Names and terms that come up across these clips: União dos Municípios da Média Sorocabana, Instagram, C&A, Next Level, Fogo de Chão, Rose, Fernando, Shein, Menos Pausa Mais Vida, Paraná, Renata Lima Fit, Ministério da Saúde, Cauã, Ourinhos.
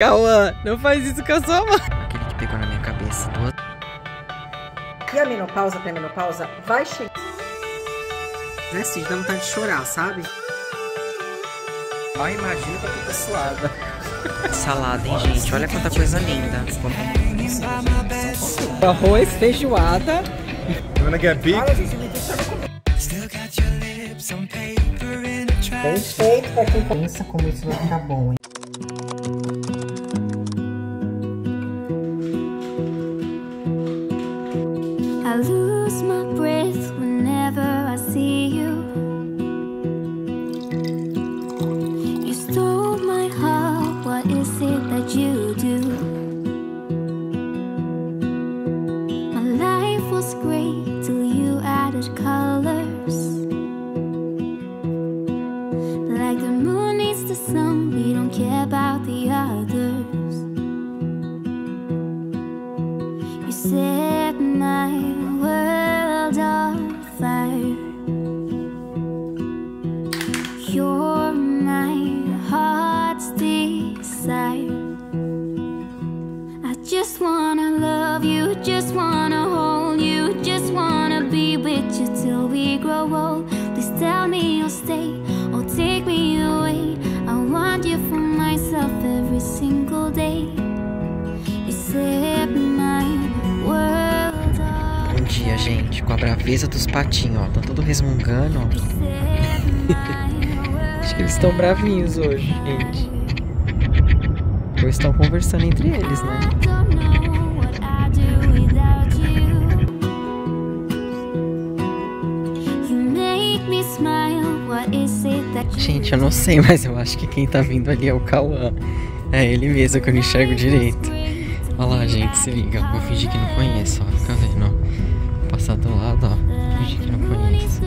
Cauã, não faz isso que eu sou, mano. Aquele que pegou na minha cabeça. E a menopausa, pré-menopausa, vai chegar. Né, Cis, dá vontade de chorar, sabe? Ai, imagina que eu tô suada. Salada, hein, gente? Olha quanta coisa linda. Arroz, feijoada. Perfeito pra quem pensa como isso vai ficar bom, hein? I lose my breath whenever I see you. You stole my heart, what is it that you do? My life was great till you added colors. Like the moon needs the sun, we don't care about the others. You set my world on fire. You're my heart's desire. I just wanna love you, just wanna hold you, just wanna be with you till we grow old. Please tell me you'll stay or take me away. I want you for myself every single day. You set my Bom dia, gente, com a braveza dos patinhos, ó, tá todo resmungando, ó. Acho que eles estão bravinhos hoje, gente. Ou estão conversando entre eles, né? Gente, eu não sei, mas eu acho que quem tá vindo ali é o Cauã. É ele mesmo, que eu não enxergo direito. Olha lá, gente, se liga. Vou fingir que não conheço, ó. Fica vendo, ó. Vou passar do lado, ó. Fingir que não conheço.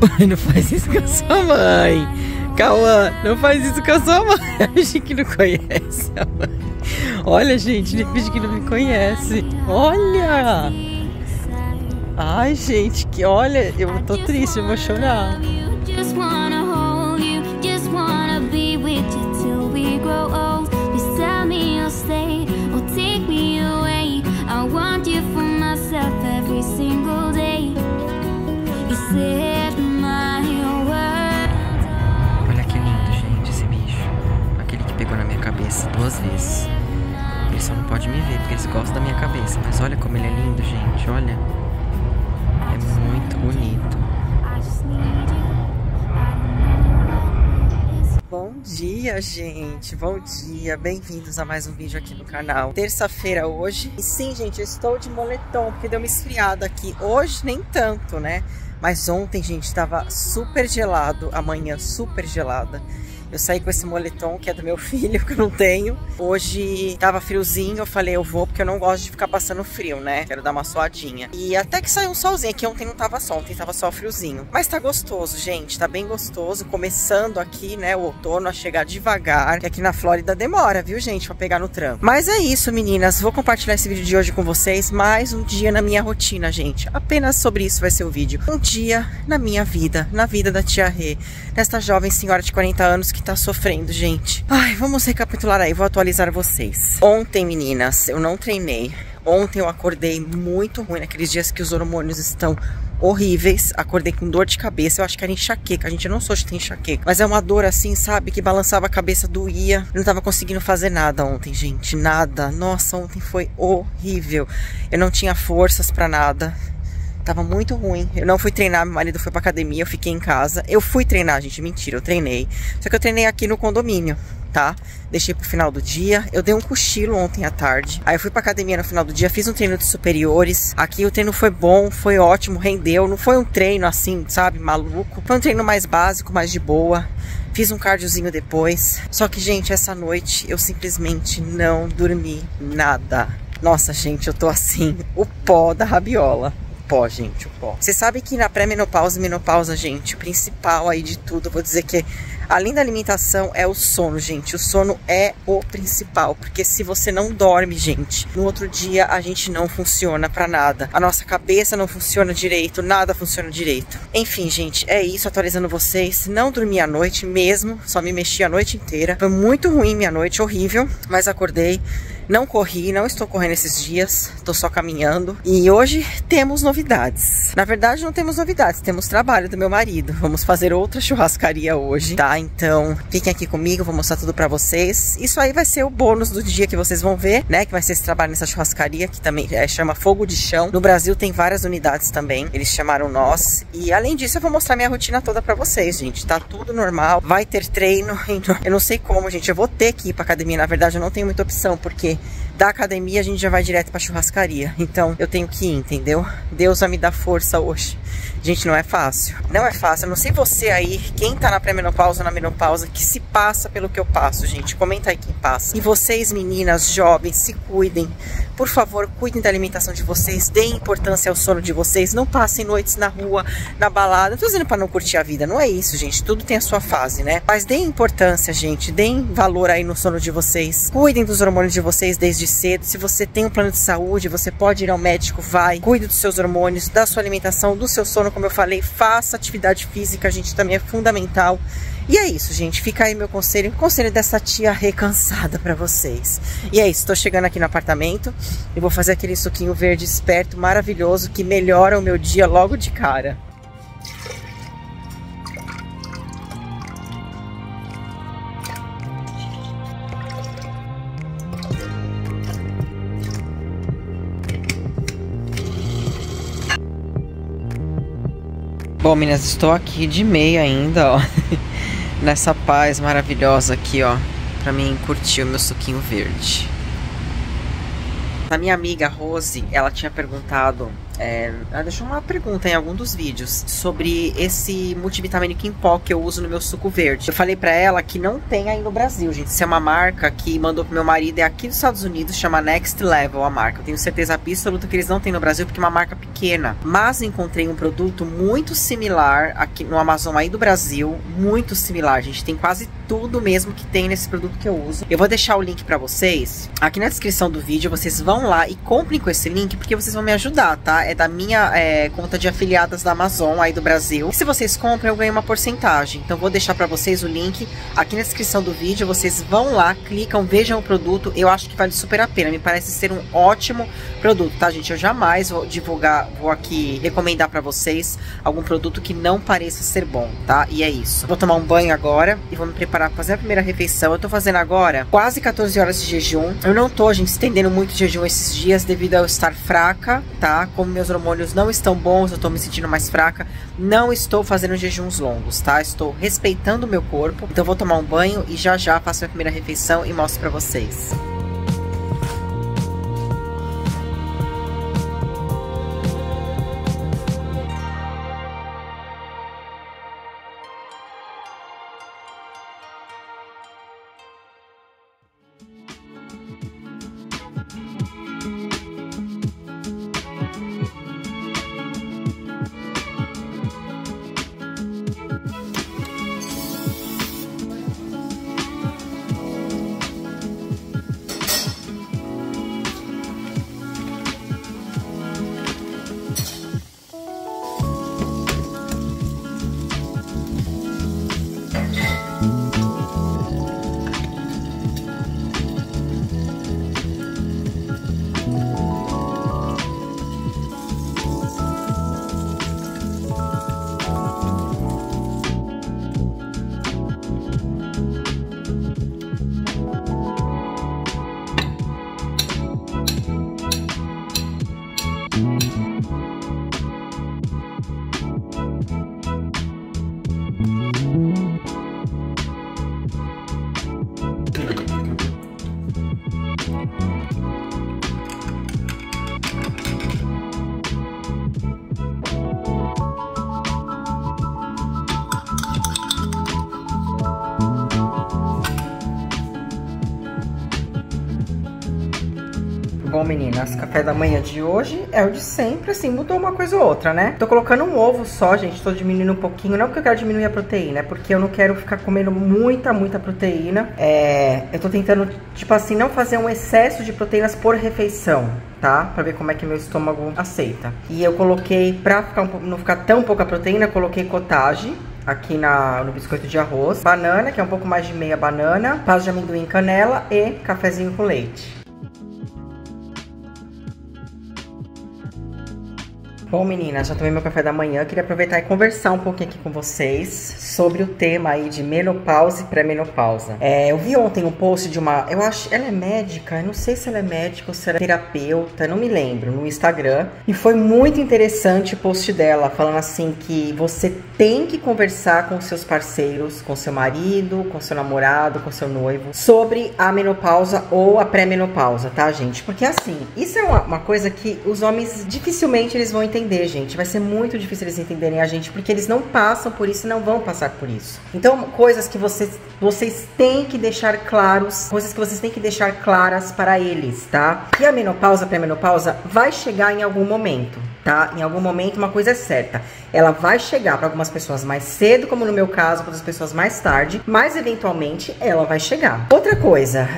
Mãe, não faz isso com a sua mãe. Cauã, não faz isso com a sua mãe. Fingir que não conhece a mãe. Olha, gente, ele finge que não me conhece. Olha! Ai, gente, que olha. Eu tô triste, eu vou chorar. Olha que lindo, gente, esse bicho. Aquele que pegou na minha cabeça 2 vezes. Ele só não pode me ver, porque eles gostam da minha cabeça. Mas olha como ele é lindo, gente, olha. É muito bonito. Bom dia, gente, bom dia, bem-vindos a mais um vídeo aqui no canal. Terça-feira hoje, e sim, gente, eu estou de moletom, porque deu uma esfriada aqui. Hoje nem tanto, né? Mas ontem, gente, estava super gelado, amanhã super gelada. Eu saí com esse moletom que é do meu filho, que eu não tenho. Hoje tava friozinho, eu falei, eu vou, porque eu não gosto de ficar passando frio, né? Quero dar uma suadinha. E até que saiu um solzinho, aqui ontem não tava sol, ontem tava só friozinho. Mas tá gostoso, gente, tá bem gostoso. Começando aqui, né, o outono a chegar devagar. Que aqui na Flórida demora, viu, gente, pra pegar no trampo. Mas é isso, meninas. Vou compartilhar esse vídeo de hoje com vocês. Mais um dia na minha rotina, gente. Apenas sobre isso vai ser o vídeo. Um dia na minha vida, na vida da tia Rê. Nesta jovem senhora de 40 anos que tá sofrendo, gente. Ai, vamos recapitular aí, vou atualizar vocês. Ontem, meninas, eu não treinei. Ontem eu acordei muito ruim, naqueles dias que os hormônios estão horríveis. Acordei com dor de cabeça, eu acho que era enxaqueca. A gente não soube ter enxaqueca, mas é uma dor assim, sabe, que balançava a cabeça, doía. Eu não tava conseguindo fazer nada ontem, gente, nada. Nossa, ontem foi horrível. Eu não tinha forças pra nada. Tava muito ruim, eu não fui treinar, meu marido foi pra academia, eu fiquei em casa. Eu fui treinar, gente, mentira, eu treinei. Só que eu treinei aqui no condomínio, tá? Deixei pro final do dia, eu dei um cochilo ontem à tarde. Aí eu fui pra academia no final do dia, fiz um treino de superiores. Aqui o treino foi bom, foi ótimo, rendeu. Não foi um treino assim, sabe, maluco. Foi um treino mais básico, mais de boa. Fiz um cardiozinho depois. Só que, gente, essa noite eu simplesmente não dormi nada. Nossa, gente, eu tô assim, o pó da rabiola. Pó, gente, o pó. Você sabe que na pré-menopausa e menopausa, gente, o principal aí de tudo, eu vou dizer que Além da alimentação, é o sono, gente. O sono é o principal, porque se você não dorme, gente, no outro dia a gente não funciona pra nada. A nossa cabeça não funciona direito, nada funciona direito. Enfim, gente, é isso. Atualizando vocês, não dormi à noite mesmo, só me mexi a noite inteira. Foi muito ruim minha noite, horrível, mas acordei. Não corri, não estou correndo esses dias, estou só caminhando. E hoje temos novidades. Na verdade, não temos novidades, temos trabalho do meu marido. Vamos fazer outra churrascaria hoje, tá? Então, fiquem aqui comigo, vou mostrar tudo pra vocês. Isso aí vai ser o bônus do dia que vocês vão ver, né? Que vai ser esse trabalho nessa churrascaria, que também chama Fogo de Chão. No Brasil tem várias unidades também, eles chamaram nós. E além disso, eu vou mostrar minha rotina toda pra vocês, gente. Tá tudo normal, vai ter treino. Eu não sei como, gente, eu vou ter que ir pra academia. Na verdade, eu não tenho muita opção, porque da academia a gente já vai direto pra churrascaria. Então eu tenho que ir, entendeu? Deus vai me dar força hoje. Gente, não é fácil. Não é fácil. Eu não sei você aí, quem tá na pré-menopausa ou na menopausa, que se passa pelo que eu passo, gente. Comenta aí quem passa. E vocês, meninas, jovens, se cuidem. Por favor, cuidem da alimentação de vocês. Deem importância ao sono de vocês. Não passem noites na rua, na balada. Não tô dizendo pra não curtir a vida. Não é isso, gente. Tudo tem a sua fase, né? Mas deem importância, gente. Deem valor aí no sono de vocês. Cuidem dos hormônios de vocês desde cedo. Se você tem um plano de saúde, você pode ir ao médico, vai. Cuide dos seus hormônios, da sua alimentação, do seu sono, como eu falei. Faça atividade física, gente, também é fundamental. E é isso, gente. Fica aí meu conselho. O conselho dessa tia recansada pra vocês. E é isso. Tô chegando aqui no apartamento. Eu vou fazer aquele suquinho verde esperto, maravilhoso, que melhora o meu dia logo de cara. Bom, meninas, estou aqui de meia ainda, ó, nessa paz maravilhosa aqui, ó, pra mim curtir o meu suquinho verde. A minha amiga Rose, ela tinha perguntado, ela deixou uma pergunta em algum dos vídeos sobre esse multivitamínico em pó que eu uso no meu suco verde. Eu falei pra ela que não tem aí no Brasil, gente. Isso é uma marca que mandou pro meu marido, é aqui dos Estados Unidos, chama Next Level a marca. Eu tenho certeza absoluta que eles não têm no Brasil, porque é uma marca pequena. Mas encontrei um produto muito similar aqui no Amazon aí do Brasil, muito similar, gente. Tem quase tudo mesmo que tem nesse produto que eu uso. Eu vou deixar o link pra vocês aqui na descrição do vídeo. Vocês vão lá e comprem com esse link, porque vocês vão me ajudar, tá? É da minha conta de afiliadas da Amazon aí do Brasil. E se vocês compram, eu ganho uma porcentagem. Então vou deixar pra vocês o link aqui na descrição do vídeo. Vocês vão lá, clicam, vejam o produto. Eu acho que vale super a pena. Me parece ser um ótimo produto, tá, gente? Eu jamais vou divulgar, vou aqui recomendar pra vocês algum produto que não pareça ser bom, tá? E é isso. Vou tomar um banho agora e vou me preparar pra fazer a primeira refeição. Eu tô fazendo agora quase 14 horas de jejum. Eu não tô, gente, estendendo muito jejum esses dias devido a eu estar fraca, tá? Como meus hormônios não estão bons, eu tô me sentindo mais fraca. Não estou fazendo jejuns longos, tá? Estou respeitando o meu corpo. Então vou tomar um banho e já já faço a primeira refeição e mostro pra vocês. bom, meninas? Café da manhã de hoje é o de sempre, assim, mudou uma coisa ou outra, né? Tô colocando um ovo só, gente, tô diminuindo um pouquinho. Não porque eu quero diminuir a proteína, é porque eu não quero ficar comendo muita proteína. Eu tô tentando, tipo assim, não fazer um excesso de proteínas por refeição, tá? Pra ver como é que meu estômago aceita. E eu coloquei, pra ficar não ficar tão pouca proteína, eu coloquei cottage aqui no biscoito de arroz, banana, que é um pouco mais de meia banana, pasta de amendoim, canela e cafezinho com leite. Bom, meninas, já tomei meu café da manhã. Queria aproveitar e conversar um pouquinho aqui com vocês sobre o tema aí de menopausa e pré-menopausa. Eu vi ontem um post de uma... Eu acho... Ela é médica? Eu não sei se ela é médica ou se ela é terapeuta. Não me lembro. No Instagram. E foi muito interessante o post dela. Falando assim que você tem que conversar com seus parceiros. Com seu marido, com seu namorado, com seu noivo. Sobre a menopausa ou a pré-menopausa, tá, gente? Porque assim, isso é uma coisa que os homens dificilmente eles vão entender. Gente, vai ser muito difícil eles entenderem a gente, porque eles não passam por isso e não vão passar por isso. Então, coisas que vocês têm que deixar claros, coisas que vocês têm que deixar claras para eles, tá? E a menopausa, a pré-menopausa vai chegar em algum momento, tá? Em algum momento, uma coisa é certa, ela vai chegar para algumas pessoas mais cedo, como no meu caso, para outras pessoas mais tarde, mas eventualmente ela vai chegar. Outra coisa,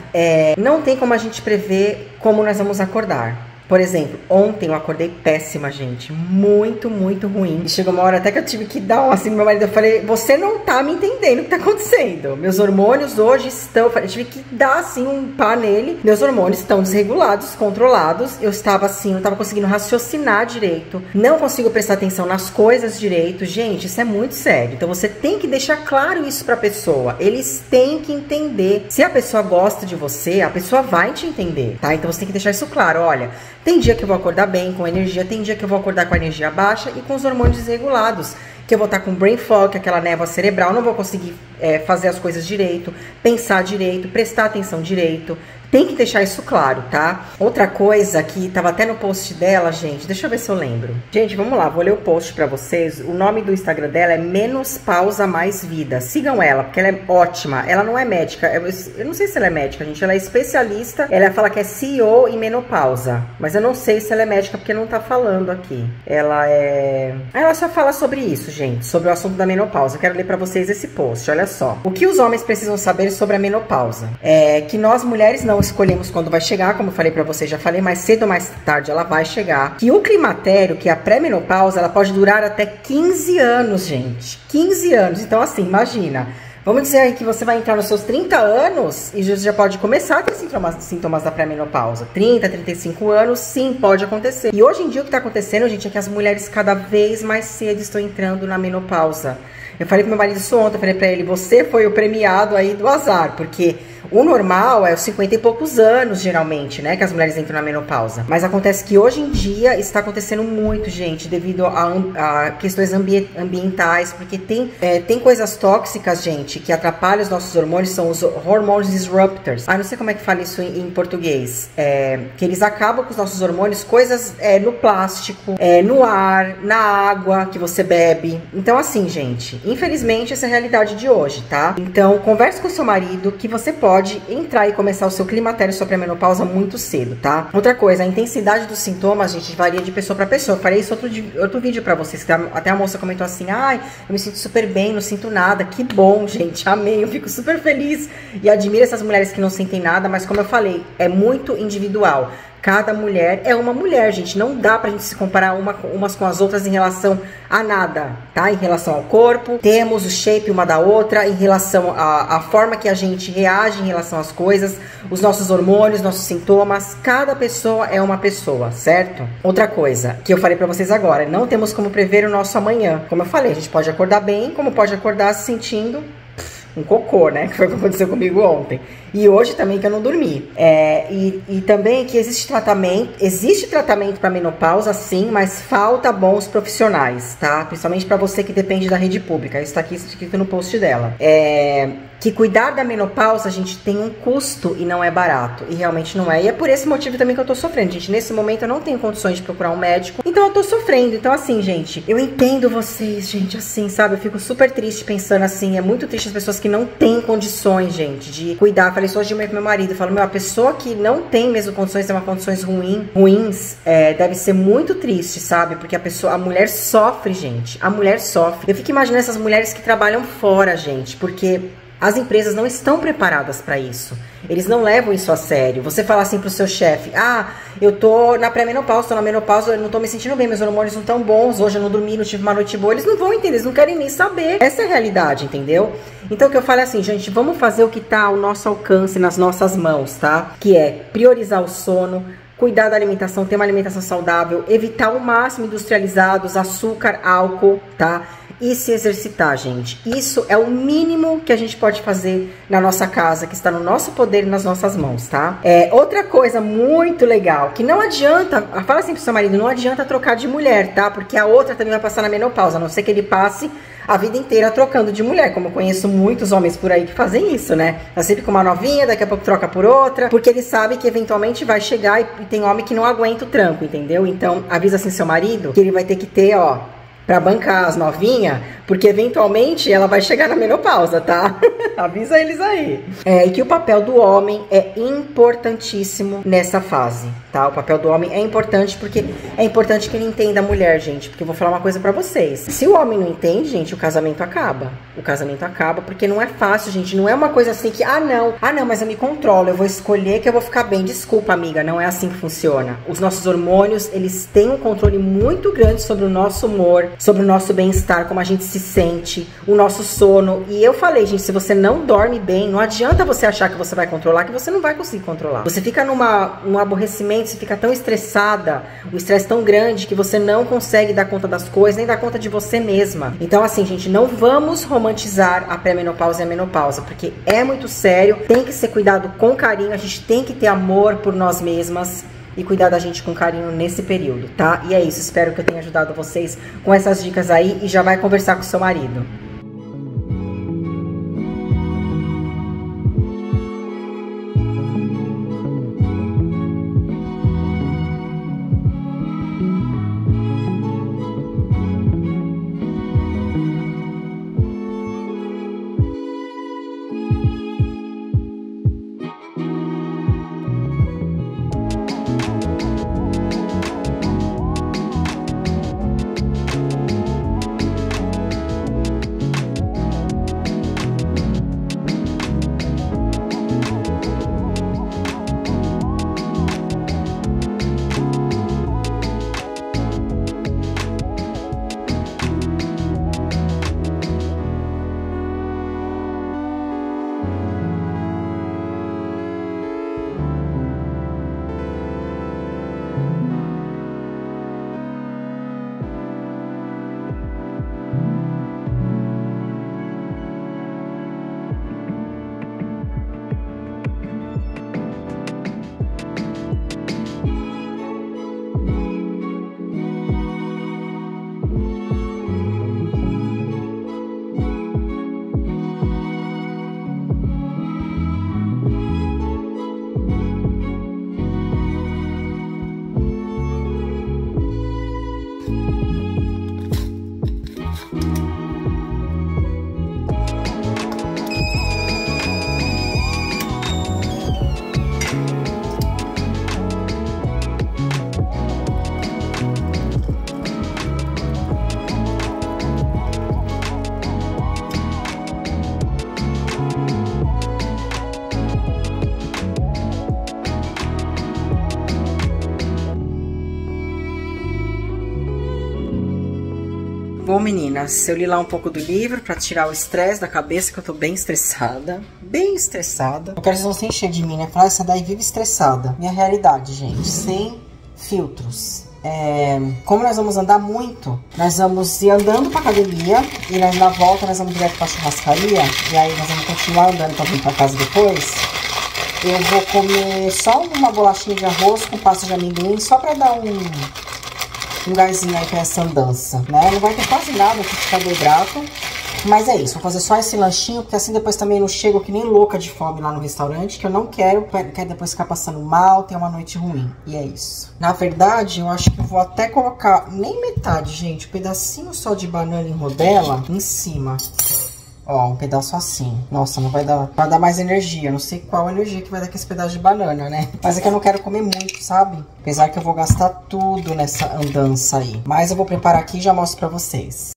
não tem como a gente prever como nós vamos acordar. Por exemplo, ontem eu acordei péssima, gente. Muito ruim. E chegou uma hora até que eu tive que dar um assim pro meu marido. Eu falei, você não tá me entendendo o que tá acontecendo. Meus hormônios hoje estão... Eu tive que dar assim um pá nele. Meus hormônios estão desregulados, controlados. Eu estava assim, não estava conseguindo raciocinar direito. Não consigo prestar atenção nas coisas direito. Gente, isso é muito sério. Então você tem que deixar claro isso pra pessoa. Eles têm que entender. Se a pessoa gosta de você, a pessoa vai te entender, tá? Então você tem que deixar isso claro. Olha... Tem dia que eu vou acordar bem, com energia. Tem dia que eu vou acordar com a energia baixa e com os hormônios desregulados. Que eu vou estar com brain fog, aquela névoa cerebral. Não vou conseguir fazer as coisas direito, pensar direito, prestar atenção direito. Tem que deixar isso claro, tá? Outra coisa que tava até no post dela, gente. Deixa eu ver se eu lembro. Gente, vamos lá. Vou ler o post pra vocês. O nome do Instagram dela é Menos Pausa Mais Vida. Sigam ela, porque ela é ótima. Ela não é médica. Eu não sei se ela é médica, gente. Ela é especialista. Ela fala que é CEO em menopausa. Mas eu não sei se ela é médica, porque não tá falando aqui. Ela é... Ela só fala sobre isso, gente. Sobre o assunto da menopausa. Eu quero ler pra vocês esse post. Olha só. O que os homens precisam saber sobre a menopausa? É que nós, mulheres, não escolhemos quando vai chegar, como eu falei pra vocês, já falei, mais cedo ou mais tarde ela vai chegar. E o climatério, que é a pré-menopausa, ela pode durar até 15 anos, gente. 15 anos. Então, assim, imagina. Vamos dizer aí que você vai entrar nos seus 30 anos e você já pode começar a ter sintomas da pré-menopausa. 30, 35 anos, sim, pode acontecer. E hoje em dia o que tá acontecendo, gente, é que as mulheres cada vez mais cedo estão entrando na menopausa. Eu falei pro meu marido isso ontem, eu falei pra ele, você foi o premiado aí do azar, porque... O normal é os 50 e poucos anos, geralmente, né? Que as mulheres entram na menopausa. Mas acontece que hoje em dia está acontecendo muito, gente, devido a questões ambientais. Porque tem coisas tóxicas, gente, que atrapalham os nossos hormônios. São os hormônios disruptors. Não sei como é que fala isso em português. Que eles acabam com os nossos hormônios. Coisas no plástico, no ar, na água que você bebe. Então, assim, gente, infelizmente, essa é a realidade de hoje, tá? Então, converse com seu marido que você pode entrar e começar o seu climatério, sua pré-menopausa muito cedo, tá? Outra coisa, a intensidade dos sintomas, gente, varia de pessoa pra pessoa. Eu falei isso outro vídeo pra vocês, que até a moça comentou assim, ai, eu me sinto super bem, não sinto nada. Que bom, gente, amei, eu fico super feliz. E admiro essas mulheres que não sentem nada, mas como eu falei, é muito individual. Cada mulher é uma mulher, gente. Não dá pra gente se comparar umas com as outras em relação a nada, tá? Em relação ao corpo, temos o shape uma da outra, em relação à forma que a gente reage em relação às coisas, os nossos hormônios, nossos sintomas. Cada pessoa é uma pessoa, certo? Outra coisa que eu falei pra vocês agora, não temos como prever o nosso amanhã. Como eu falei, a gente pode acordar bem, como pode acordar se sentindo... um cocô, né? Que foi o que aconteceu comigo ontem. E hoje também que eu não dormi. E também que existe tratamento. Existe tratamento para menopausa, sim, mas falta bons profissionais, tá? Principalmente para você que depende da rede pública. Isso tá aqui escrito no post dela. Que cuidar da menopausa, gente, tem um custo e não é barato. E realmente não é. E é por esse motivo também que eu tô sofrendo, gente. Nesse momento eu não tenho condições de procurar um médico. Então eu tô sofrendo. Então assim, gente, eu entendo vocês, gente, assim, sabe? Eu fico super triste pensando assim. É muito triste as pessoas que não têm condições, gente, de cuidar. Eu falei isso hoje de manhã pro meu marido. Eu falo, meu, a pessoa que não tem mesmo condições, tem uma condições ruins, deve ser muito triste, sabe? Porque a mulher sofre, gente. A mulher sofre. Eu fico imaginando essas mulheres que trabalham fora, gente, porque as empresas não estão preparadas para isso. Eles não levam isso a sério. Você fala assim pro seu chefe, ah, eu tô na pré-menopausa, tô na menopausa, eu não tô me sentindo bem, meus hormônios não tão bons, hoje eu não dormi, não tive uma noite boa. Eles não vão entender, eles não querem nem saber. Essa é a realidade, entendeu? Então o que eu falo é assim, gente, vamos fazer o que tá ao nosso alcance, nas nossas mãos, tá? Que é priorizar o sono, cuidar da alimentação, ter uma alimentação saudável, evitar o máximo industrializados, açúcar, álcool, tá? E se exercitar, gente. Isso é o mínimo que a gente pode fazer na nossa casa, que está no nosso poder e nas nossas mãos, tá? Outra coisa muito legal, que não adianta, fala assim pro seu marido, não adianta trocar de mulher, tá? Porque a outra também vai passar na menopausa, a não ser que ele passe a vida inteira trocando de mulher, como eu conheço muitos homens por aí que fazem isso, né? Tá sempre com uma novinha, daqui a pouco troca por outra, porque ele sabe que eventualmente vai chegar e tem homem que não aguenta o tranco, entendeu? Então, avisa assim seu marido que ele vai ter que ter, ó, pra bancar as novinhas, porque eventualmente ela vai chegar na menopausa, tá? Avisa eles aí. E que o papel do homem é importantíssimo nessa fase, tá? O papel do homem é importante, porque é importante que ele entenda a mulher, gente. Porque eu vou falar uma coisa pra vocês. Se o homem não entende, gente, o casamento acaba. O casamento acaba, porque não é fácil, gente. Não é uma coisa assim que, ah não, mas eu me controlo, eu vou escolher que eu vou ficar bem. Desculpa, amiga, não é assim que funciona. Os nossos hormônios, eles têm um controle muito grande sobre o nosso humor, sobre o nosso bem-estar, como a gente se sente, o nosso sono. E eu falei, gente, se você não dorme bem, não adianta você achar que você vai controlar, que você não vai conseguir controlar. Você fica num aborrecimento, você fica tão estressada, um estresse tão grande que você não consegue dar conta das coisas, nem dar conta de você mesma. Então assim, gente, não vamos romantizar a pré-menopausa e a menopausa, porque é muito sério, tem que ser cuidado com carinho, a gente tem que ter amor por nós mesmas e cuidar da gente com carinho nesse período, tá? E é isso, espero que eu tenha ajudado vocês com essas dicas aí e já vai conversar com o seu marido. Bom, meninas, eu li lá um pouco do livro pra tirar o estresse da cabeça, que eu tô bem estressada. Bem estressada. Eu quero que vocês não se encher de mim, né? Falar, essa daí vive estressada. Minha realidade, gente, sem filtros. Como nós vamos andar muito, nós vamos ir andando pra academia e nós, na volta, nós vamos direto pra churrascaria. E aí nós vamos continuar andando pra vir pra casa depois. Eu vou comer só uma bolachinha de arroz com pasta de amendoim, só pra dar um lugarzinho aí pra essa andança, né? Não vai ter quase nada aqui de carboidrato. Mas é isso, vou fazer só esse lanchinho, porque assim depois também não chego que nem louca de fome lá no restaurante, que eu não quero depois ficar passando mal, ter uma noite ruim. E é isso. Na verdade, eu acho que eu vou até colocar nem metade, gente, um pedacinho só de banana em rodela em cima. Ó, um pedaço assim. Nossa, não vai dar mais energia. Eu não sei qual energia que vai dar com esse pedaço de banana, né? Mas é que eu não quero comer muito, sabe? Apesar que eu vou gastar tudo nessa andança aí. Mas eu vou preparar aqui e já mostro pra vocês.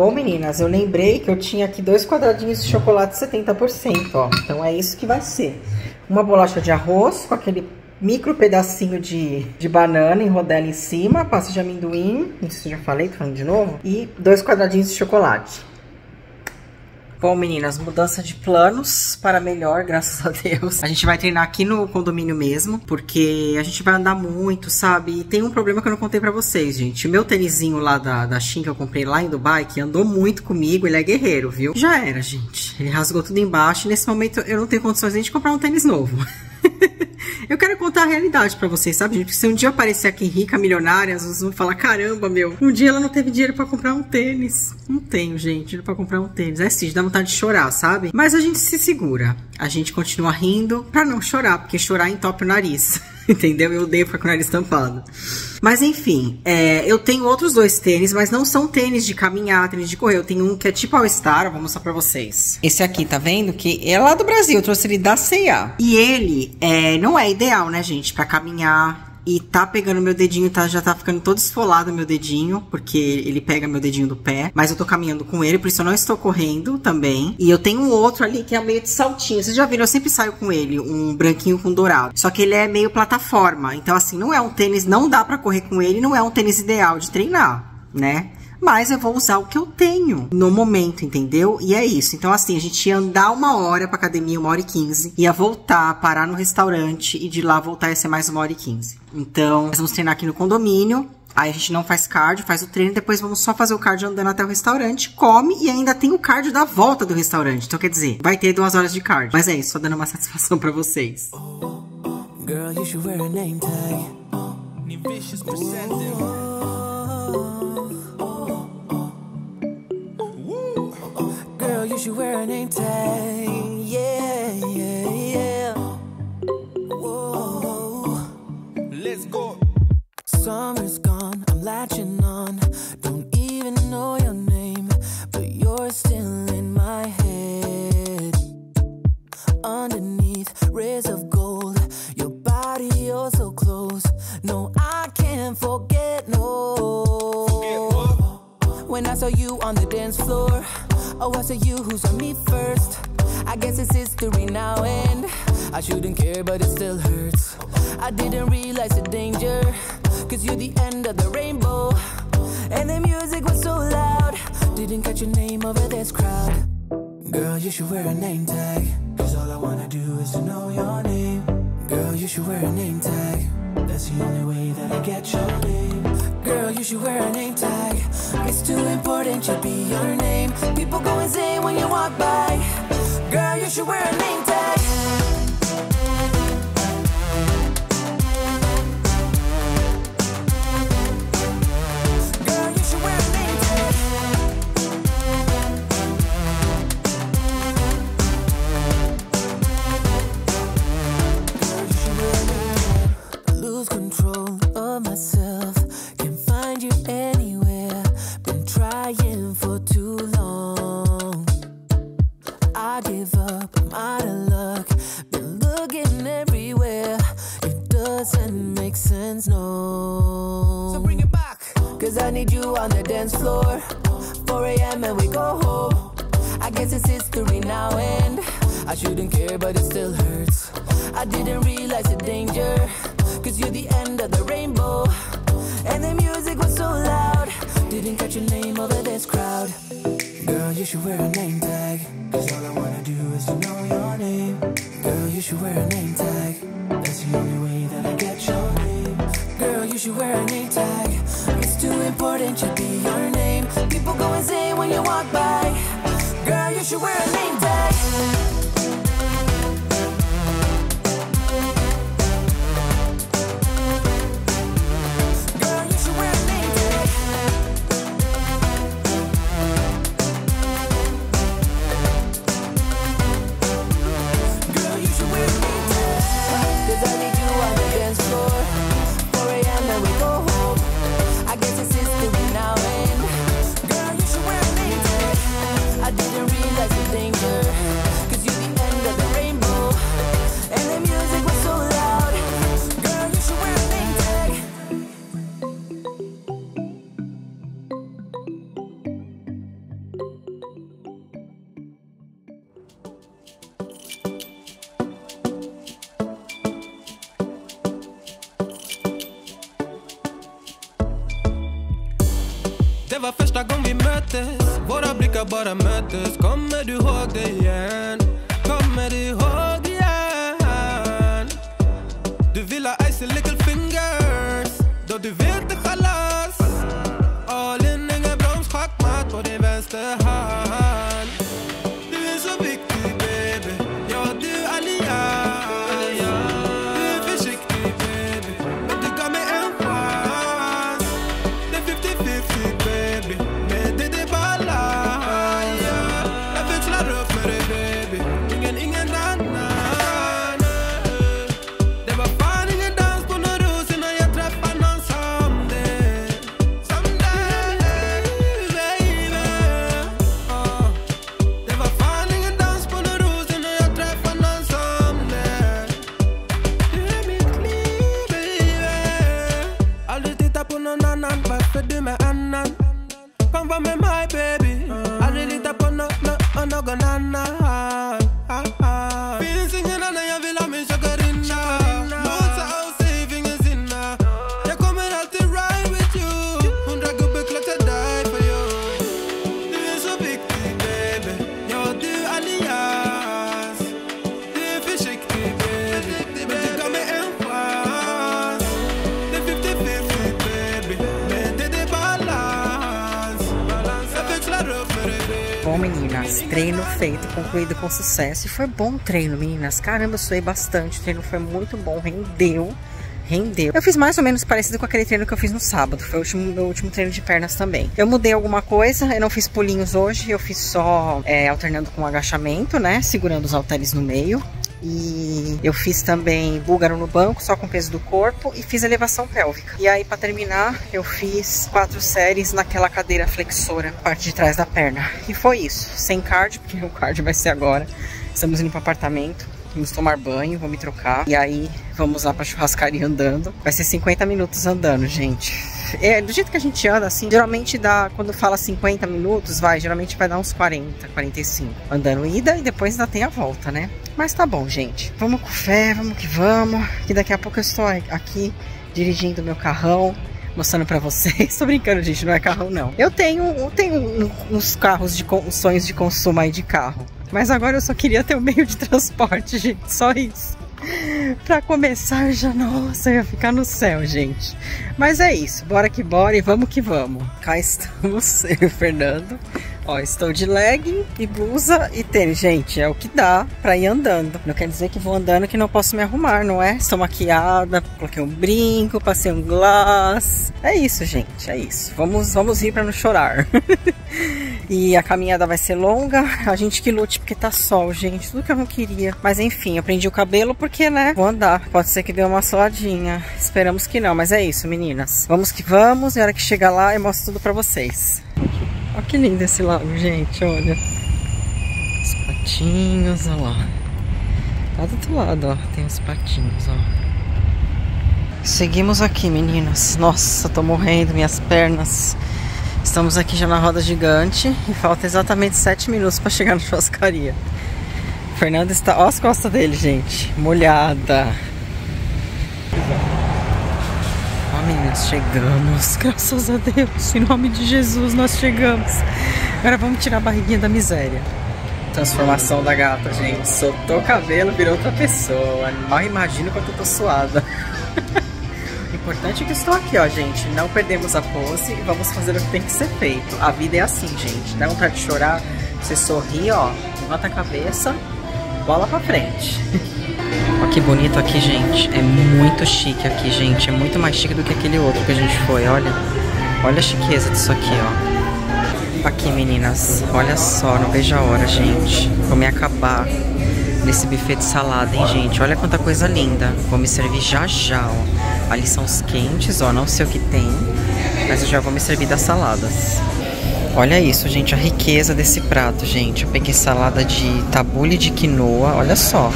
Bom, meninas, eu lembrei que eu tinha aqui 2 quadradinhos de chocolate 70%, ó. Então é isso que vai ser. Uma bolacha de arroz com aquele micro pedacinho de banana em rodela em cima, pasta de amendoim, isso eu já falei, tô falando de novo, e 2 quadradinhos de chocolate. Bom, meninas, mudança de planos para melhor, graças a Deus. A gente vai treinar aqui no condomínio mesmo, porque a gente vai andar muito, sabe? E tem um problema que eu não contei pra vocês, gente. O meu tênisinho lá da Shein, que eu comprei lá em Dubai, que andou muito comigo, ele é guerreiro, viu? Já era, gente. Ele rasgou tudo embaixo e nesse momento eu não tenho condições nem de comprar um tênis novo. Eu quero contar a realidade pra vocês, sabe, gente? Porque se um dia eu aparecer aqui rica, milionária, as pessoas vão falar, caramba, meu, um dia ela não teve dinheiro pra comprar um tênis. Não tenho, gente, dinheiro pra comprar um tênis. É assim, dá vontade de chorar, sabe? Mas a gente se segura. A gente continua rindo pra não chorar, porque chorar entope o nariz. Entendeu? Eu odeio ficar com o nariz tampado. Mas enfim, eu tenho outros 2 tênis, mas não são tênis de caminhar, tênis de correr. Eu tenho um que é tipo All Star, eu vou mostrar pra vocês. Esse aqui, tá vendo? Que é lá do Brasil, eu trouxe ele da C&A. E ele não é ideal, né, gente, pra caminhar. E tá pegando meu dedinho, já tá ficando todo esfolado meu dedinho, porque ele pega meu dedinho do pé. Mas eu tô caminhando com ele, por isso eu não estou correndo também. E eu tenho um outro ali que é meio de saltinho. Vocês já viram, eu sempre saio com ele, um branquinho com dourado. Só que ele é meio plataforma, então assim, não é um tênis, não dá pra correr com ele, não é um tênis ideal de treinar, né? Mas eu vou usar o que eu tenho no momento, entendeu? E é isso. Então, assim, a gente ia andar 1 hora pra academia, 1h15. Ia voltar, parar no restaurante e de lá voltar ia ser mais 1h15. Então, nós vamos treinar aqui no condomínio. Aí a gente não faz cardio, faz o treino, depois vamos só fazer o cardio andando até o restaurante, come e ainda tem o cardio da volta do restaurante. Então, quer dizer, vai ter 2 horas de cardio. Mas é isso, só dando uma satisfação pra vocês. Girl, you should wear a name tag. You should wear a name tag, yeah, yeah, yeah. Whoa, let's go. Summer's gone, I'm latching on. Don't even know your name, but you're still in my head. Underneath rays of gold, your body, you're so close. No, I can't forget, no. When I saw you on the dance floor, oh, was it you who saw me first? I guess it's history now and I shouldn't care, but it still hurts. I didn't realize the danger, cause you're the end of the rainbow. And the music was so loud, didn't catch your name over this crowd. Girl, you should wear a name tag, cause all I wanna do is to know your name. Girl, you should wear a name tag, that's the only way that I get your name. Girl, you should wear a name tag, it's too important to be your name. People go insane when you walk by. Girl, you should wear a name tag. Girl, you should wear a name tag. Girl, you should wear a name tag. I lose control of myself, you anywhere, been trying for too long. I give up, I'm out of luck, been looking everywhere. It doesn't make sense, no. So bring it back, cause I need you on the dance floor. 4 a.m. and we go home. I guess it's history now and I shouldn't care, but it still hurts. I didn't realize the danger, cause you're the end of the rainbow. And the music was so loud, didn't catch your name over this crowd. Girl, you should wear a name tag, cause all I wanna do is to know your name. Girl, you should wear a name tag, that's the only way that I get your name. Girl, you should wear a name tag, it's too important to be your name. People go insane when you walk by. Girl, you should wear a name tag. leva festa com me metes. Bora brincar, bora metes. Comedy Hogyan, Comedy Hogyan. Du vill ha ice little fingers, då du vet det kallas. All in, ingen broms, schackmatt på din vänster hand. Du är så viktig baby, ja du är nia. Bom, meninas, treino feito, concluído com sucesso. E foi bom o treino, meninas. Caramba, eu suei bastante. O treino foi muito bom, rendeu. Rendeu. Eu fiz mais ou menos parecido com aquele treino que eu fiz no sábado. Foi o meu último treino de pernas também. Eu mudei alguma coisa. Eu não fiz pulinhos hoje. Eu fiz só alternando com agachamento, né? Segurando os halteres no meio. E eu fiz também búlgaro no banco, só com o peso do corpo, e fiz elevação pélvica. E aí, pra terminar, eu fiz 4 séries naquela cadeira flexora, parte de trás da perna. E foi isso, sem cardio, porque o cardio vai ser agora. Estamos indo pro apartamento, vamos tomar banho, vou me trocar. E aí, vamos lá pra churrascaria andando. Vai ser 50 minutos andando, gente. Do jeito que a gente anda, assim, geralmente dá, quando fala 50 minutos, geralmente vai dar uns 40, 45. Andando ida e depois ainda tem a volta, né? Mas tá bom, gente. Vamos com fé, vamos. Que daqui a pouco eu estou aqui dirigindo meu carrão, mostrando pra vocês. Tô brincando, gente, não é carrão, não. Eu tenho uns carros, uns sonhos de consumo aí de carro. Mas agora eu só queria ter um meio de transporte, gente. Só isso. Pra começar, eu já, nossa, eu ia ficar no céu, gente. Mas é isso, bora que bora e vamos que vamos. Cá estamos, eu e o Fernando. Ó, estou de legging e blusa e tênis, gente, é o que dá pra ir andando. Não quer dizer que vou andando que não posso me arrumar, não é? Estou maquiada, coloquei um brinco, passei um gloss. É isso, gente, é isso. Vamos rir pra não chorar. E a caminhada vai ser longa. A gente que lute porque tá sol, gente. Tudo que eu não queria. Mas enfim, eu prendi o cabelo porque, né, vou andar. Pode ser que dê uma soladinha. Esperamos que não, mas é isso, meninas. Vamos que vamos. E a hora que chegar lá eu mostro tudo pra vocês. Olha que lindo esse lago, gente, olha. Os patinhos, olha lá. Lá do outro lado, ó, tem os patinhos, ó. Seguimos aqui, meninas. Nossa, tô morrendo, minhas pernas. Estamos aqui já na roda gigante. E falta exatamente 7 minutos pra chegar na churrascaria. O Fernando está... Olha as costas dele, gente. Molhada. Meninas, chegamos, graças a Deus, em nome de Jesus nós chegamos. Agora vamos tirar a barriguinha da miséria. Transformação da gata, gente. Soltou o cabelo, virou outra pessoa. Mal imagino quanto eu tô suada. O importante é que estou aqui, ó, gente. Não perdemos a pose e vamos fazer o que tem que ser feito. A vida é assim, gente. Dá vontade de chorar, você sorri, ó, levanta a cabeça, bola pra frente. Olha que bonito aqui, gente. É muito chique aqui, gente. É muito mais chique do que aquele outro que a gente foi, olha. Olha a chiqueza disso aqui, ó. Aqui, meninas. Olha só, não vejo a hora, gente. Vou me acabar nesse buffet de salada, hein, gente. Olha quanta coisa linda. Vou me servir já já, ó. Ali são os quentes, ó. Não sei o que tem, mas eu já vou me servir das saladas. Olha isso, gente. A riqueza desse prato, gente. Eu peguei salada de tabule de quinoa. Olha só.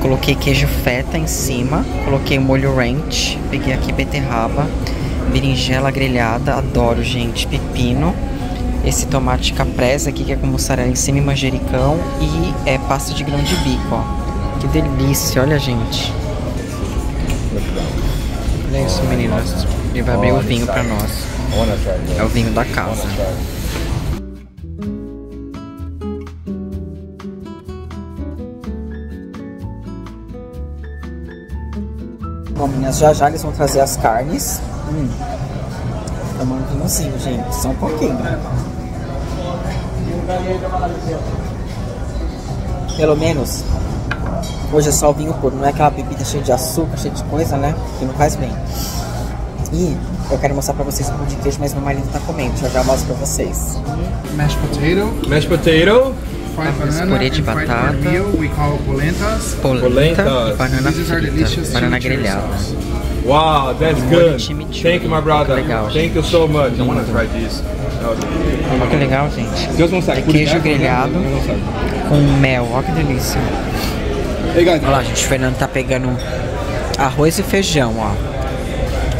Coloquei queijo feta em cima, coloquei molho ranch, peguei aqui beterraba, berinjela grelhada, adoro, gente, pepino, esse tomate caprese aqui que é com mussarela em cima e manjericão, e pasta de grão de bico, ó, que delícia, olha, gente. Olha isso, meninas, ele vai abrir o vinho pra nós. É o vinho da casa. Bom, minhas já eles vão trazer as carnes. Tomando um vinhozinho, gente. Só um pouquinho. Pelo menos, hoje é só o vinho puro. Não é aquela bebida cheia de açúcar, cheia de coisa, né? Que não faz bem. E eu quero mostrar pra vocês o pão de queijo, mas meu marido tá comendo. Eu já mostro pra vocês. Mashed potato. Mashed potato. Purê de batata. Polenta. E banana frita. Banana grelhada. Wow, that's good. Thank you, my brother. Legal, thank you so much. I want to try this. Olha que legal, gente. É queijo grelhado com mel. Olha que delícia. Olha lá, gente. O Fernando tá pegando arroz e feijão, ó.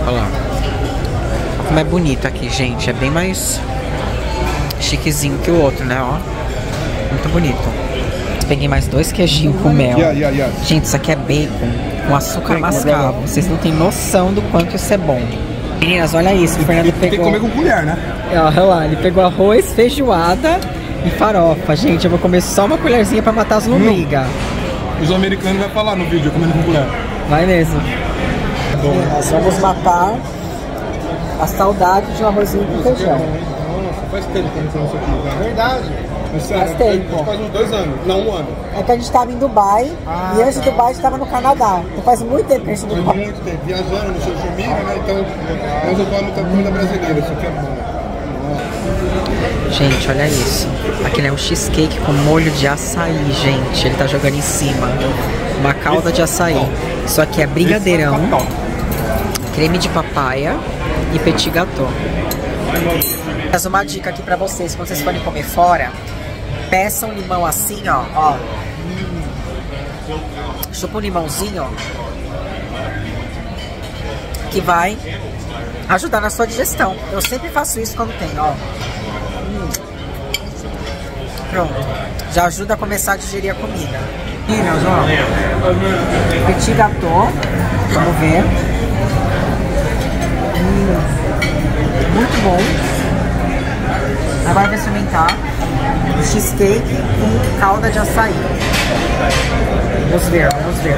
Olha lá. Como é bonito aqui, gente. É bem mais chiquezinho que o outro, né? Ó. Muito bonito. Peguei mais 2 queijinhos com mel. Gente, isso aqui é bacon com açúcar mascavo. Vocês não têm noção do quanto isso é bom. Meninas, olha isso. O Fernando pegou... Tem que comer com colher, né? Olha lá, ele pegou arroz, feijoada e farofa. Gente, eu vou comer só uma colherzinha pra matar as lombrigas. Os americanos vão falar no vídeo, comendo com colher. Vai mesmo. Nós vamos matar a saudade de um arrozinho com feijão. Faz tempo que a gente não foi no lugar. Verdade. Faz tempo. Faz uns 2 anos, não 1 ano. É que a gente estava em Dubai e antes de Dubai a gente estava no Canadá. Então faz muito tempo que a gente não foi. Muito tempo, viajando no seu família, né? Então nós usamos muita comida brasileira, isso aqui é bom. Gente, olha isso. Aquele é um cheesecake com molho de açaí, gente. Ele tá jogando em cima. Uma calda de açaí. Isso aqui é brigadeirão, creme de papaya e petit gâteau. Mas uma dica aqui pra vocês, quando vocês forem comer fora, peçam um limão assim, ó. Chupa um limãozinho, ó. Que vai ajudar na sua digestão. Eu sempre faço isso quando tem, ó. Pronto. Já ajuda a começar a digerir a comida. Meninas, ó. Petit gâteau. Vamos ver. Muito bom. Agora vai experimentar o cheesecake com calda de açaí. Vamos ver, vamos ver.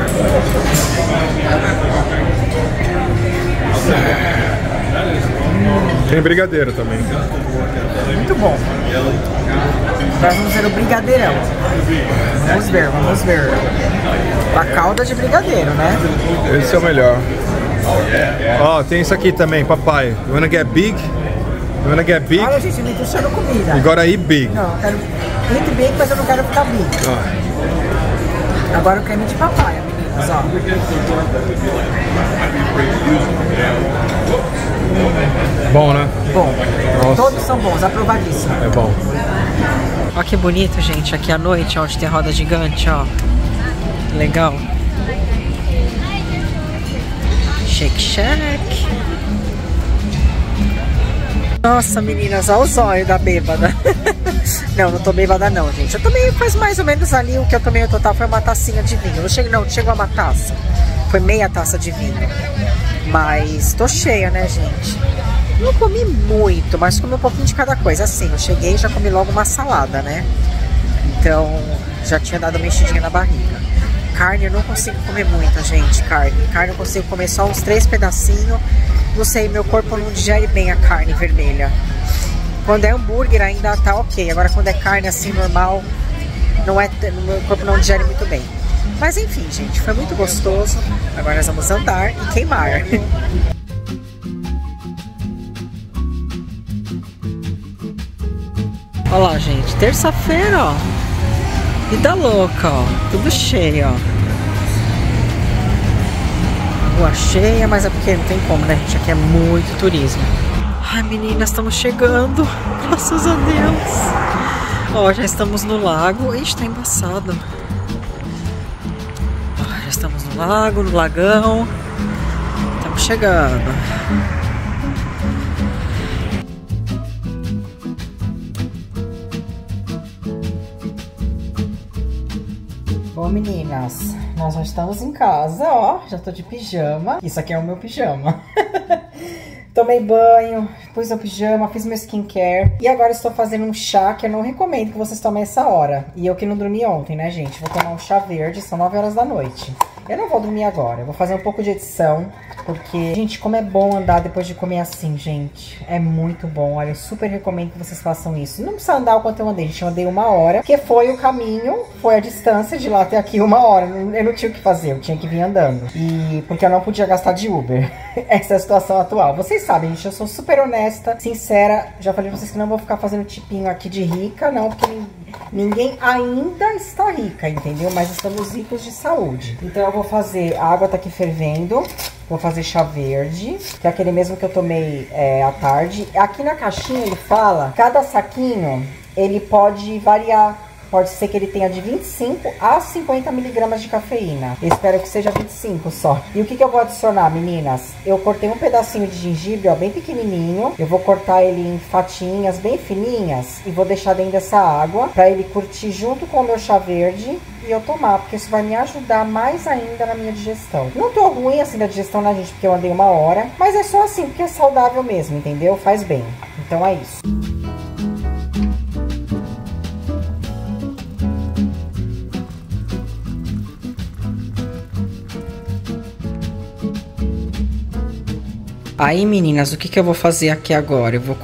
Tem brigadeiro também. Muito bom. Agora vamos ver o brigadeirão. Vamos ver, vamos ver. A calda de brigadeiro, né? Esse é o melhor. Ó, tem isso aqui também, papai. You wanna get big? You wanna get big? Olha, gente, me puxando comida. Agora aí, big. Não, eu quero muito big, mas eu não quero ficar big. Oh. Agora o creme de papaya, meninas, ó. Bom, né? Bom. Nossa. Todos são bons, aprovadíssimo. É bom. Olha que bonito, gente. Aqui à noite, ó, onde tem roda gigante, ó. Legal. Shake, shake. Nossa, meninas, olha o zóio da bêbada. Não, não tô bêbada não, gente. Eu tomei faz mais ou menos ali, o que eu tomei no total foi uma tacinha de vinho. Não chegou a uma taça. Foi meia taça de vinho. Mas tô cheia, né, gente? Não comi muito, mas comi um pouquinho de cada coisa. Assim, eu cheguei e já comi logo uma salada, né? Então, já tinha dado uma enchidinha na barriga. Carne eu não consigo comer muita, gente, carne. Carne eu consigo comer só uns 3 pedacinhos. Não sei, meu corpo não digere bem a carne vermelha. Quando é hambúrguer ainda tá ok. Agora quando é carne assim, normal, não é, meu corpo não digere muito bem. Mas enfim, gente, foi muito gostoso. Agora nós vamos andar e queimar. Olha lá, gente, terça-feira, ó. Vida louca, ó. Tudo cheio, ó. Rua cheia, mas é porque não tem como, né, gente? Aqui é muito turismo. Ai, meninas, estamos chegando. Graças a Deus. Ó, já estamos no lago. Ixi, tá embaçado. Ó, já estamos no lago, no lagão. Estamos chegando. Bom, meninas, nós já estamos em casa, ó, já tô de pijama. Isso aqui é o meu pijama. Tomei banho, pus meu pijama, fiz meu skincare. E agora estou fazendo um chá que eu não recomendo que vocês tomem essa hora. E eu que não dormi ontem, né, gente? Vou tomar um chá verde, são 9 horas da noite. Eu não vou dormir agora, eu vou fazer um pouco de edição. Porque, gente, como é bom andar depois de comer assim, gente. É muito bom, olha, eu super recomendo que vocês façam isso. Não precisa andar o quanto eu andei, gente. Eu andei 1 hora, porque foi o caminho, foi a distância de lá até aqui 1 hora. Eu não tinha o que fazer, eu tinha que vir andando. E porque eu não podia gastar de Uber. Essa é a situação atual. Vocês sabem, gente, eu sou super honesta, sincera. Já falei pra vocês que não vou ficar fazendo tipinho aqui de rica, não, porque ninguém ainda está rica, entendeu? Mas estamos ricos de saúde. Então eu vou fazer... A água tá aqui fervendo. Vou fazer chá verde, que é aquele mesmo que eu tomei à tarde. Aqui na caixinha ele fala, cada saquinho ele pode variar. Pode ser que ele tenha de 25 a 50 miligramas de cafeína. Eu espero que seja 25 só. E o que eu vou adicionar, meninas? Eu cortei um pedacinho de gengibre, ó, bem pequenininho. Eu vou cortar ele em fatinhas bem fininhas e vou deixar dentro dessa água pra ele curtir junto com o meu chá verde e eu tomar, porque isso vai me ajudar mais ainda na minha digestão. Não tô ruim assim da digestão, né, gente? Porque eu andei 1 hora. Mas é só assim, porque é saudável mesmo, entendeu? Faz bem. Então é isso. Aí, meninas, o que eu vou fazer aqui agora? Eu vou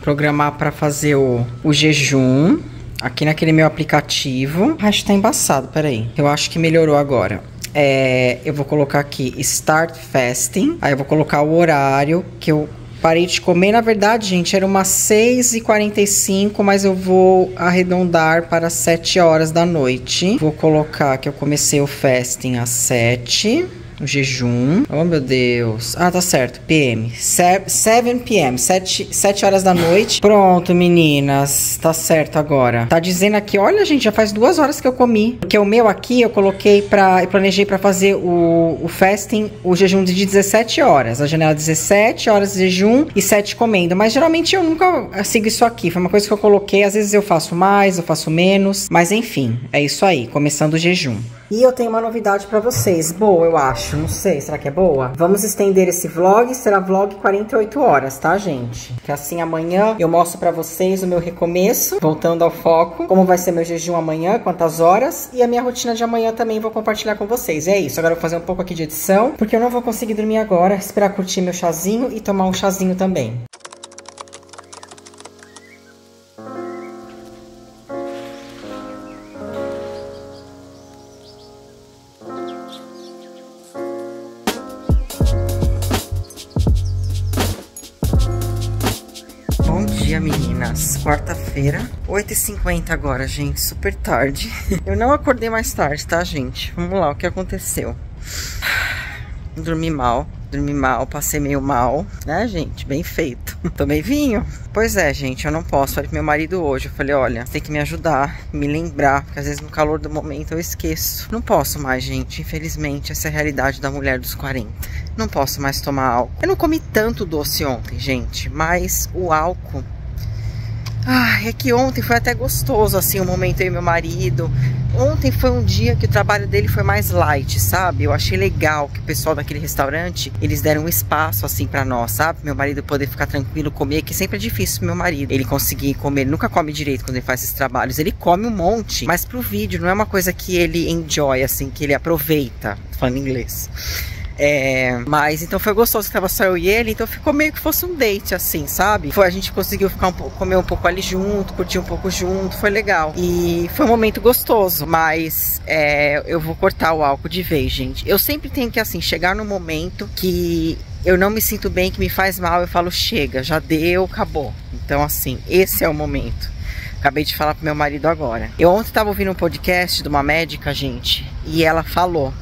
programar pra fazer o jejum aqui naquele meu aplicativo. Acho que tá embaçado, peraí. Eu acho que melhorou agora. Eu vou colocar aqui Start Fasting. Aí eu vou colocar o horário que eu parei de comer. Na verdade, gente, era umas 6h45, mas eu vou arredondar para 7 horas da noite. Vou colocar que eu comecei o fasting às 7. O jejum. Oh, meu Deus. Ah, tá certo. PM. 7 PM. 7 horas da noite. Pronto, meninas. Tá certo agora. Tá dizendo aqui, olha, gente, já faz 2 horas que eu comi. Porque o meu aqui, eu coloquei pra... Eu planejei pra fazer o fasting, o jejum de 17 horas. A janela 17 horas de jejum e 7 comendo. Mas, geralmente, eu nunca sigo isso aqui. Foi uma coisa que eu coloquei. Às vezes eu faço mais, eu faço menos. Mas, enfim, é isso aí. Começando o jejum. E eu tenho uma novidade pra vocês. Boa, eu acho. Não sei, será que é boa? Vamos estender esse vlog. Será vlog 48 horas, tá, gente? Que assim amanhã eu mostro pra vocês o meu recomeço. Voltando ao foco. Como vai ser meu jejum amanhã, quantas horas. E a minha rotina de amanhã também vou compartilhar com vocês. E é isso. Agora eu vou fazer um pouco aqui de edição. Porque eu não vou conseguir dormir agora. Esperar curtir meu chazinho e tomar um chazinho também. Quarta-feira, 8h50 agora, gente, super tarde. Eu não acordei mais tarde, tá, gente? Vamos lá, o que aconteceu? Dormi mal, passei meio mal, né, gente? Bem feito. Tomei vinho. Pois é, gente, eu não posso. Falei pro meu marido hoje, eu falei, olha, você tem que me ajudar, me lembrar, porque às vezes no calor do momento eu esqueço. Não posso mais, gente, infelizmente, essa é a realidade da mulher dos 40. Não posso mais tomar álcool. Eu não comi tanto doce ontem, gente, mas o álcool... Ah, é que ontem foi até gostoso, assim, o momento eu e meu marido. Ontem foi um dia que o trabalho dele foi mais light, sabe? Eu achei legal que o pessoal daquele restaurante, eles deram um espaço, assim, pra nós, sabe? Meu marido poder ficar tranquilo, comer, que sempre é difícil pro meu marido. Ele conseguir comer, ele nunca come direito quando ele faz esses trabalhos. Ele come um monte, mas pro vídeo não é uma coisa que ele enjoy, assim, que ele aproveita. Tô falando inglês. Mas então foi gostoso que tava só eu e ele, então ficou meio que fosse um date assim, sabe? A gente conseguiu ficar comer um pouco ali junto, curtir um pouco junto, foi legal. E foi um momento gostoso, mas eu vou cortar o álcool de vez, gente. Eu sempre tenho que, assim, chegar num momento que eu não me sinto bem, que me faz mal, eu falo, chega, já deu, acabou. Então, assim, esse é o momento. Acabei de falar pro meu marido agora. Eu ontem tava ouvindo um podcast de uma médica, gente, e ela falou...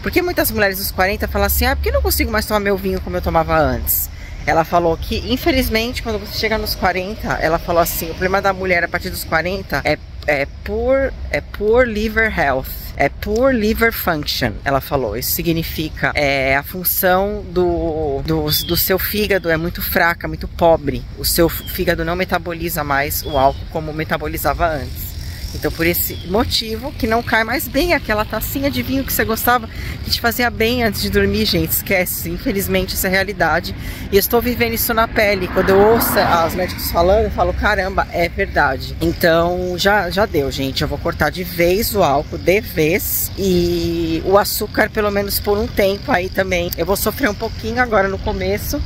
Porque muitas mulheres dos 40 falam assim, ah, porque eu não consigo mais tomar meu vinho como eu tomava antes. Ela falou que, infelizmente, quando você chega nos 40, ela falou assim, o problema da mulher a partir dos 40 é poor liver health, é poor liver function, ela falou. Isso significa a função do seu fígado é muito fraca, muito pobre. O seu fígado não metaboliza mais o álcool como metabolizava antes. Então, por esse motivo que não cai mais bem aquela tacinha de vinho que você gostava, que te fazia bem antes de dormir, gente. Esquece, infelizmente, essa é a realidade. E eu estou vivendo isso na pele. Quando eu ouço os médicos falando, eu falo, caramba, é verdade. Então, já deu, gente. Eu vou cortar de vez o álcool, de vez. E o açúcar, pelo menos por um tempo aí também. Eu vou sofrer um pouquinho agora no começo,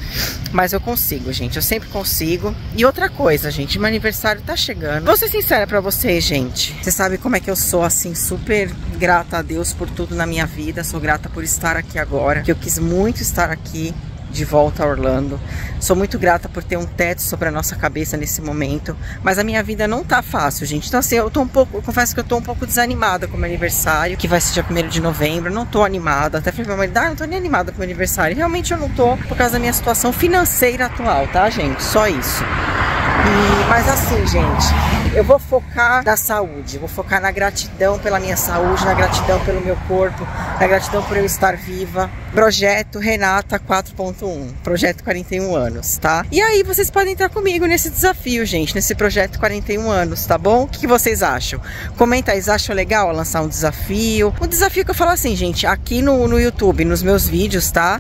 mas eu consigo, gente. Eu sempre consigo. E outra coisa, gente, meu aniversário tá chegando. Vou ser sincera pra vocês, gente. Você sabe como é que eu sou, assim, super grata a Deus por tudo na minha vida. Sou grata por estar aqui agora, que eu quis muito estar aqui de volta a Orlando. Sou muito grata por ter um teto sobre a nossa cabeça nesse momento, mas a minha vida não tá fácil, gente. Então, assim, eu confesso que eu tô um pouco desanimada com o meu aniversário, que vai ser dia 1º de novembro. Não tô animada, até falei pra minha mãe, não tô nem animada com o meu aniversário. Realmente eu não tô, por causa da minha situação financeira atual, tá, gente? Só isso. Mas assim, gente, eu vou focar na saúde, vou focar na gratidão pela minha saúde, na gratidão pelo meu corpo, na gratidão por eu estar viva. Projeto Renata 4.1, projeto 41 anos, tá? E aí vocês podem entrar comigo nesse desafio, gente, nesse projeto 41 anos, tá bom? O que vocês acham? Comenta aí, acham legal lançar um desafio? Um desafio que eu falo assim, gente, aqui no YouTube, nos meus vídeos, tá?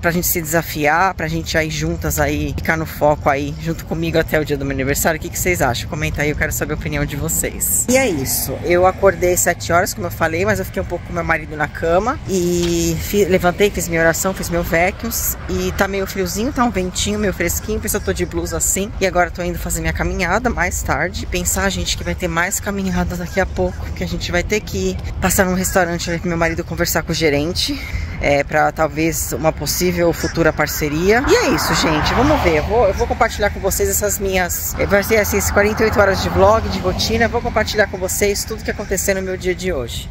Pra gente se desafiar, pra gente aí juntas aí, ficar no foco aí, junto comigo até o dia do meu aniversário. O que vocês acham? Comenta aí, eu quero saber a opinião de vocês. E é isso, eu acordei 7 horas, como eu falei, mas eu fiquei um pouco com meu marido na cama e levantei, fiz minha oração, fiz meu Vecchius, e tá meio friozinho, tá um ventinho meio fresquinho, por isso eu tô de blusa assim, e agora eu tô indo fazer minha caminhada mais tarde. Pensar, gente, que vai ter mais caminhada daqui a pouco, que a gente vai ter que ir passar num restaurante ali com meu marido, conversar com o gerente, pra talvez uma possível futura parceria. E é isso, gente, vamos ver. Eu vou compartilhar com vocês essas minhas, vai ser assim, 48 horas de vlog, de rotina. Vou compartilhar com vocês tudo que aconteceu no meu dia de hoje.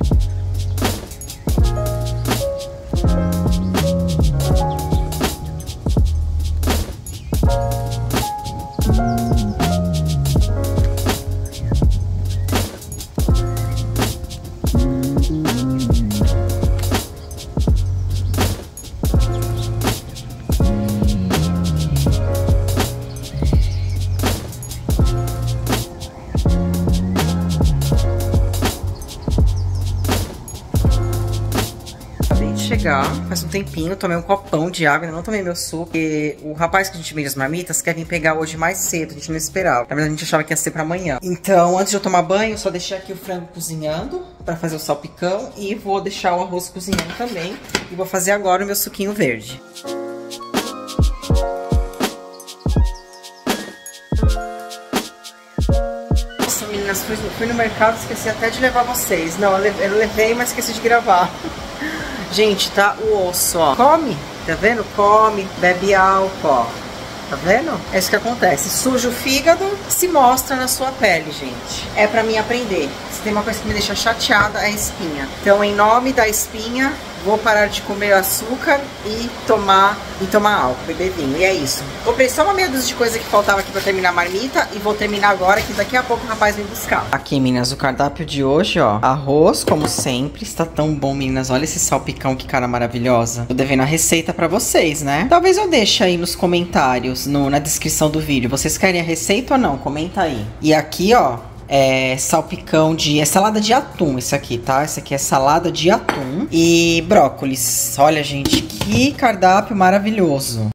Faz um tempinho, tomei um copão de água, ainda não tomei meu suco. E o rapaz que a gente vende as marmitas quer vir pegar hoje mais cedo, a gente não esperava. Na verdade, a gente achava que ia ser pra amanhã. Então, antes de eu tomar banho, eu só deixei aqui o frango cozinhando pra fazer o salpicão. E vou deixar o arroz cozinhando também. E vou fazer agora o meu suquinho verde. Nossa, meninas, fui no mercado, esqueci até de levar vocês. Não, eu levei, mas esqueci de gravar. Gente, tá o osso, ó. Come, tá vendo? Come, bebe álcool, ó. Tá vendo? É isso que acontece. Suja o fígado, se mostra na sua pele, gente. É pra mim aprender. Se tem uma coisa que me deixa chateada, é a espinha. Então, em nome da espinha, vou parar de comer açúcar e tomar álcool, beber vinho. E é isso. Comprei só uma meia dúzia de coisa que faltava aqui pra terminar a marmita. E vou terminar agora, que daqui a pouco o rapaz vem buscar. Aqui, meninas, o cardápio de hoje, ó. Arroz, como sempre. Está tão bom, meninas. Olha esse salpicão, que cara maravilhosa. Tô devendo a receita pra vocês, né? Talvez eu deixe aí nos comentários, na descrição do vídeo. Vocês querem a receita ou não? Comenta aí. E aqui, ó. Salpicão de... salada de atum isso aqui, tá? Isso aqui é salada de atum e brócolis. Olha, gente, que cardápio maravilhoso.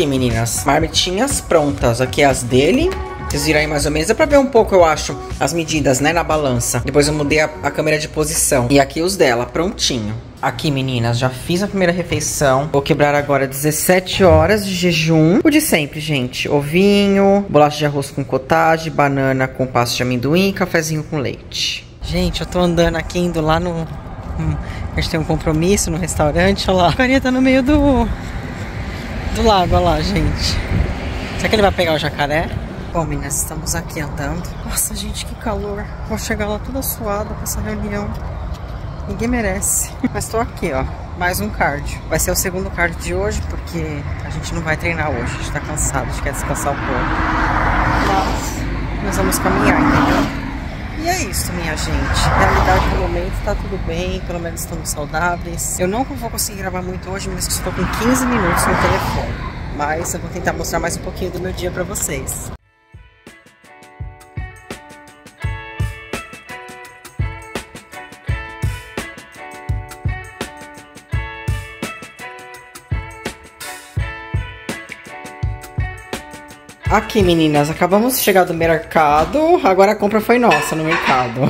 aqui, meninas, marmitinhas prontas. Aqui é as dele. Vocês viram aí mais ou menos, dá pra ver um pouco, eu acho, as medidas, né, na balança. Depois eu mudei a câmera de posição. E aqui os dela, prontinho. Aqui, meninas, já fiz a primeira refeição. Vou quebrar agora 17 horas de jejum. O de sempre, gente. Ovinho, bolacha de arroz com cottage, banana com pasta de amendoim, cafezinho com leite. Gente, eu tô andando aqui, indo lá no... A gente tem um compromisso no restaurante, olha lá. A carinha tá no meio do lago, olha lá, gente. Será que ele vai pegar o jacaré? Bom, meninas, estamos aqui andando. Nossa, gente, que calor. Vou chegar lá toda suada pra essa reunião. Ninguém merece. Mas tô aqui, ó. Mais um cardio. Vai ser o segundo cardio de hoje, porque a gente não vai treinar hoje. A gente tá cansado, a gente quer descansar um pouco. Mas nós vamos caminhar, entendeu? E é isso, minha gente. Na realidade, no momento, tá tudo bem. Pelo menos estamos saudáveis. Eu não vou conseguir gravar muito hoje, mas estou com 15 minutos no telefone. Mas eu vou tentar mostrar mais um pouquinho do meu dia pra vocês. Aqui, meninas, acabamos de chegar do mercado. Agora a compra foi nossa no mercado.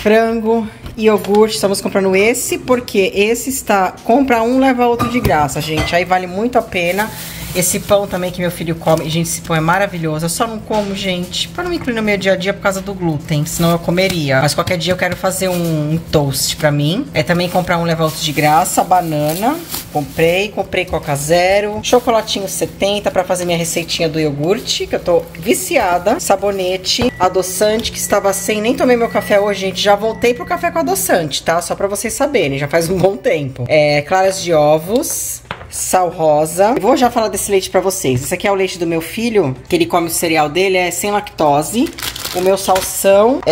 Frango, iogurte, estamos comprando esse, porque esse está... Compra um, leva outro de graça, gente. Aí vale muito a pena. Esse pão também que meu filho come. Gente, esse pão é maravilhoso. Eu só não como, gente, pra não incluir no meu dia a dia por causa do glúten. Senão eu comeria. Mas qualquer dia eu quero fazer um toast pra mim. É também comprar um, leva outro de graça. Banana... Comprei Coca Zero, chocolatinho 70 pra fazer minha receitinha do iogurte, que eu tô viciada, sabonete, adoçante, que estava sem, nem tomei meu café hoje, gente, já voltei pro café com adoçante, tá? Só pra vocês saberem, já faz um bom tempo. Claras de ovos, sal rosa. Vou já falar desse leite pra vocês. Esse aqui é o leite do meu filho, que ele come o cereal dele, é sem lactose. O meu salsão,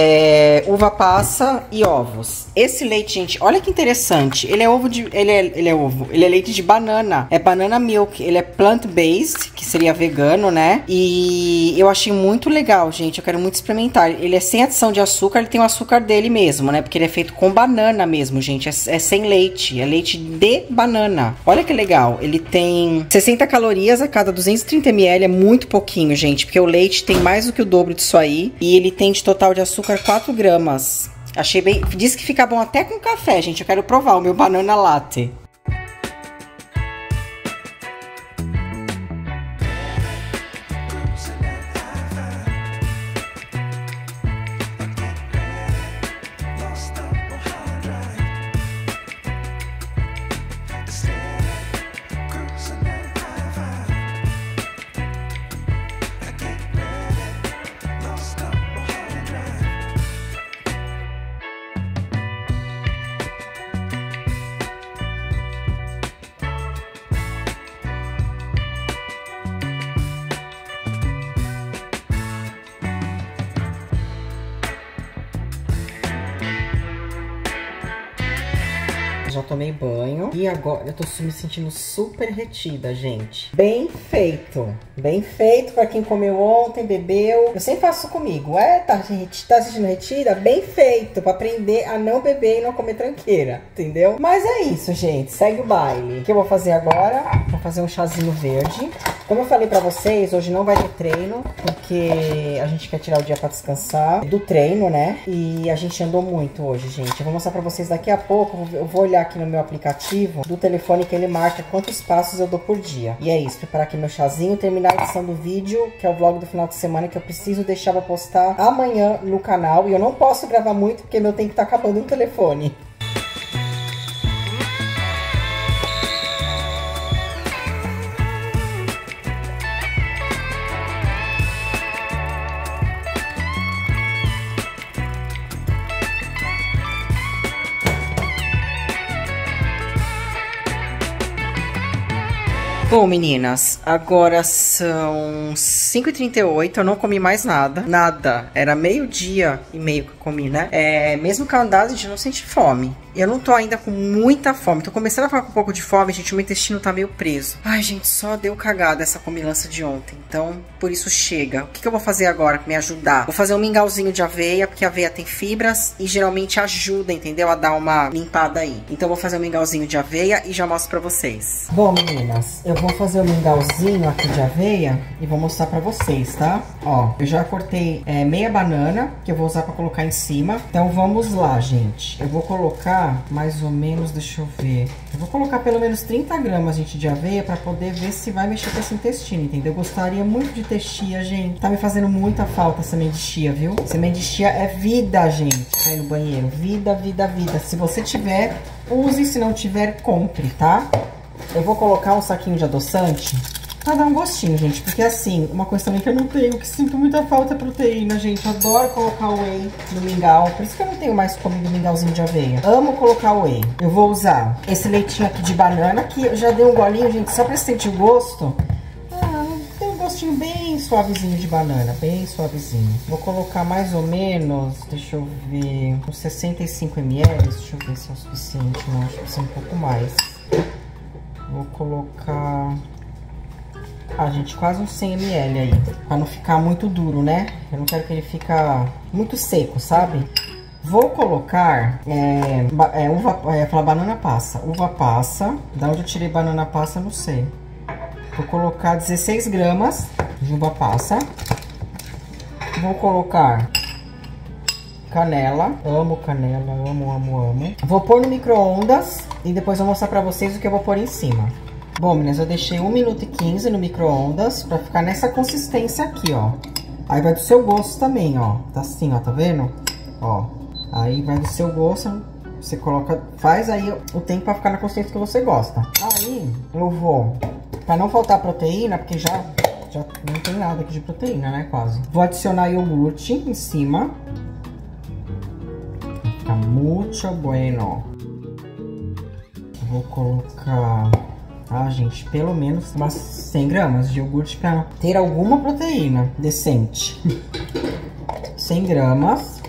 uva passa e ovos. Esse leite, gente, olha que interessante. Ele é ovo de... Ele é leite de banana. É banana milk. Ele é plant-based, que seria vegano, né? E eu achei muito legal, gente. Eu quero muito experimentar. Ele é sem adição de açúcar. Ele tem o açúcar dele mesmo, né? Porque ele é feito com banana mesmo, gente. É sem leite. É leite de banana. Olha que legal. Ele tem 60 calorias a cada 230 ml. É muito pouquinho, gente. Porque o leite tem mais do que o dobro disso aí. E ele tem de total de açúcar 4 gramas. Achei bem... Diz que fica bom até com café, gente. Eu quero provar o meu banana latte. Já tomei banho e agora eu tô me sentindo super retida, gente. Bem feito. Bem feito pra quem comeu ontem, bebeu. Eu sempre faço comigo. Tá sentindo retida? Bem feito. Pra aprender a não beber e não comer tranqueira, entendeu? Mas é isso, gente. Segue o baile. O que eu vou fazer agora? Vou fazer um chazinho verde. Como eu falei pra vocês, hoje não vai ter treino, porque a gente quer tirar o dia pra descansar do treino, né? E a gente andou muito hoje, gente. Eu vou mostrar pra vocês daqui a pouco. Eu vou olhar aqui no meu aplicativo do telefone que ele marca quantos passos eu dou por dia. E é isso, preparar aqui meu chazinho, terminar a edição do vídeo, que é o vlog do final de semana, que eu preciso deixar pra postar amanhã no canal. E eu não posso gravar muito, porque meu tempo tá acabando no telefone. Bom, meninas, agora são 5h38, eu não comi mais nada. Nada. Era meio-dia e meio que eu comi, né? Mesmo com a andada, a gente não sente fome. Eu não tô ainda com muita fome. Tô começando a ficar com um pouco de fome, gente. Meu intestino tá meio preso. Ai, gente, só deu cagada essa comilança de ontem. Então, por isso chega. O que eu vou fazer agora pra me ajudar? Vou fazer um mingauzinho de aveia, porque a aveia tem fibras e geralmente ajuda, entendeu? A dar uma limpada aí. Então, vou fazer um mingauzinho de aveia e já mostro pra vocês. Bom, meninas, eu vou fazer um mingauzinho aqui de aveia e vou mostrar pra vocês, tá? Ó, eu já cortei meia banana, que eu vou usar pra colocar em cima. Então, vamos lá, gente. Eu vou colocar mais ou menos, deixa eu ver. Eu vou colocar pelo menos 30 gramas, gente, de aveia pra poder ver se vai mexer com esse intestino, entendeu? Eu gostaria muito de ter chia, gente. Tá me fazendo muita falta semente de chia, viu? Semente de chia é vida, gente. Sai no banheiro. Vida, vida, vida. Se você tiver, use. Se não tiver, compre, tá? Eu vou colocar um saquinho de adoçante pra dar um gostinho, gente. Porque assim, uma coisa também que eu não tenho, que sinto muita falta é proteína, gente. Eu adoro colocar whey no mingau. Por isso que eu não tenho mais comido mingauzinho de aveia. Amo colocar whey. Eu vou usar esse leitinho aqui de banana, que eu já dei um golinho, gente, só pra sentir o gosto. Ah, tem um gostinho bem suavezinho de banana, bem suavezinho. Vou colocar mais ou menos, deixa eu ver, uns 65 ml. Deixa eu ver se é o suficiente, não. Acho que é um pouco mais. Vou colocar... Ah, gente, quase uns 100 ml aí, pra não ficar muito duro, né? Eu não quero que ele fique muito seco, sabe? Vou colocar banana passa. Uva passa. Da onde eu tirei banana passa, não sei. Vou colocar 16 gramas de uva passa. Vou colocar canela. Amo canela, amo, amo, amo. Vou pôr no micro-ondas e depois eu vou mostrar pra vocês o que eu vou pôr em cima. Bom, meninas, eu deixei 1 minuto e 15 no micro-ondas pra ficar nessa consistência aqui, ó. Aí vai do seu gosto também, ó. Tá assim, ó, tá vendo? Ó, aí vai do seu gosto, você coloca... Faz aí o tempo pra ficar na consistência que você gosta. Aí eu vou... Pra não faltar proteína, porque já não tem nada aqui de proteína, né, quase. Vou adicionar iogurte em cima. Tá muito bueno. Vou colocar... Ah, gente, pelo menos umas 100 gramas de iogurte pra ter alguma proteína decente. 100 gramas.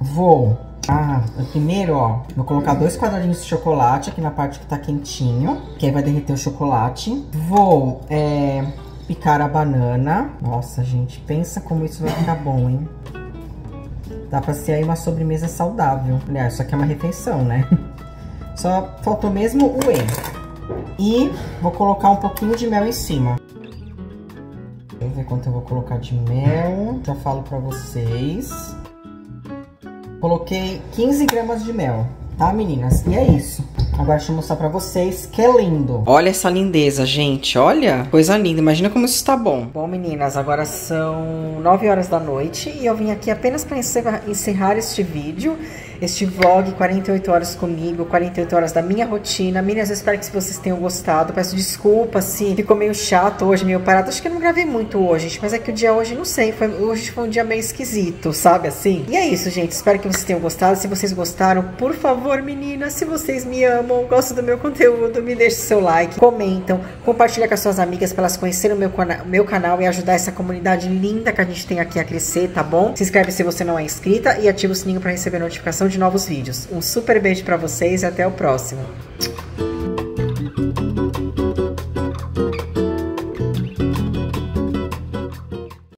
Vou... Ah, primeiro, ó, vou colocar 2 quadradinhos de chocolate aqui na parte que tá quentinho, que aí vai derreter o chocolate. Vou picar a banana. Nossa, gente, pensa como isso vai ficar bom, hein? Dá pra ser aí uma sobremesa saudável. Aliás, isso aqui é uma refeição, né? Só faltou mesmo o whey. E vou colocar um pouquinho de mel em cima. Deixa eu ver quanto eu vou colocar de mel. Já falo pra vocês. Coloquei 15 gramas de mel, tá, meninas? E é isso. Agora deixa eu mostrar pra vocês que é lindo. Olha essa lindeza, gente. Olha, coisa linda. Imagina como isso tá bom. Bom, meninas, agora são 9 horas da noite e eu vim aqui apenas pra encerrar este vídeo. Este vlog, 48 horas comigo, 48 horas da minha rotina. Meninas, eu espero que vocês tenham gostado. Peço desculpa, assim, ficou meio chato hoje, meio parado. Acho que eu não gravei muito hoje, gente. Mas é que o dia hoje, não sei, hoje foi um dia meio esquisito, sabe, assim? E é isso, gente. Espero que vocês tenham gostado. Se vocês gostaram, por favor, meninas, se vocês me amam, gostam do meu conteúdo, me deixem seu like, comentam, compartilha com as suas amigas pra elas conhecerem o meu canal e ajudar essa comunidade linda que a gente tem aqui a crescer, tá bom? Se inscreve se você não é inscrita e ativa o sininho pra receber notificação de novos vídeos. Um super beijo pra vocês e até o próximo.